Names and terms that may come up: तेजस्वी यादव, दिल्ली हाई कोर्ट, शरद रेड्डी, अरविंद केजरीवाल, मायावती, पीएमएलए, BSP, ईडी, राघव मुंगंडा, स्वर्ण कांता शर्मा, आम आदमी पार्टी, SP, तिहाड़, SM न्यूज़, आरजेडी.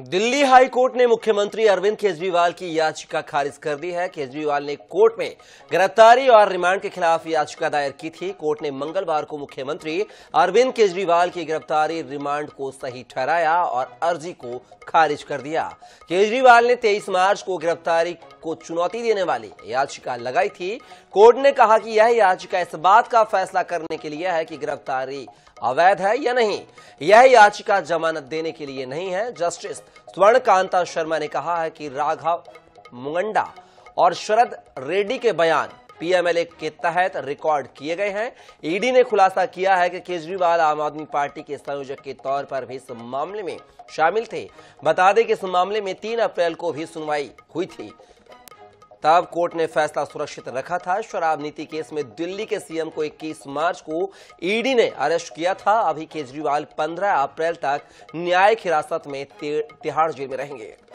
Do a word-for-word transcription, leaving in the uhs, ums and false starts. दिल्ली हाई कोर्ट ने मुख्यमंत्री अरविंद केजरीवाल की याचिका खारिज कर दी है। केजरीवाल ने कोर्ट में गिरफ्तारी और रिमांड के खिलाफ याचिका दायर की थी। कोर्ट ने मंगलवार को मुख्यमंत्री अरविंद केजरीवाल की गिरफ्तारी रिमांड को सही ठहराया और अर्जी को खारिज कर दिया। केजरीवाल ने तेईस मार्च को गिरफ्तारी को चुनौती देने वाली याचिका लगाई थी। कोर्ट ने कहा कि यह याचिका इस बात का फैसला करने के लिए है कि गिरफ्तारी अवैध है या नहीं। यह याचिका जमानत देने के लिए नहीं है। जस्टिस स्वर्ण कांता शर्मा ने कहा है कि राघव मुंगंडा और शरद रेड्डी के बयान पीएमएलए के तहत रिकॉर्ड किए गए हैं। ईडी ने खुलासा किया है कि केजरीवाल आम आदमी पार्टी के संयोजक के तौर पर भी इस मामले में शामिल थे। बता दें कि इस मामले में तीन अप्रैल को भी सुनवाई हुई थी, तब कोर्ट ने फैसला सुरक्षित रखा था। शराब नीति केस में दिल्ली के सीएम को इक्कीस मार्च को ईडी ने अरेस्ट किया था। अभी केजरीवाल पंद्रह अप्रैल तक न्यायिक हिरासत में तिहाड़ जेल में रहेंगे।